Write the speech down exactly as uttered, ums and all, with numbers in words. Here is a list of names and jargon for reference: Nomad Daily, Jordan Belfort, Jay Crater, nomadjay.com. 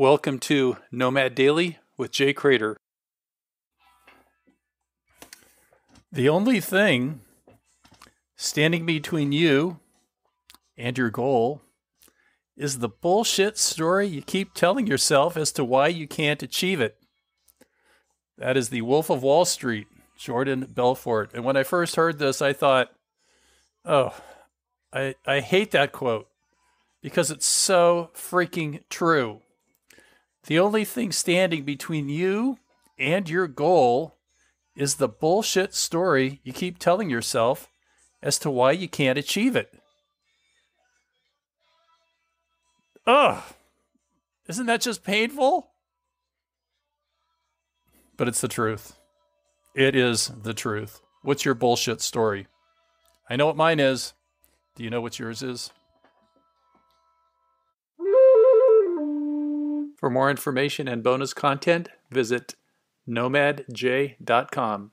Welcome to Nomad Daily with Jay Crater. The only thing standing between you and your goal is the bullshit story you keep telling yourself as to why you can't achieve it. That is the Wolf of Wall Street, Jordan Belfort. And when I first heard this, I thought, oh, I, I hate that quote because it's so freaking true. The only thing standing between you and your goal is the bullshit story you keep telling yourself as to why you can't achieve it. Ugh! Isn't that just painful? But it's the truth. It is the truth. What's your bullshit story? I know what mine is. Do you know what yours is? For more information and bonus content, visit nomad jay dot com.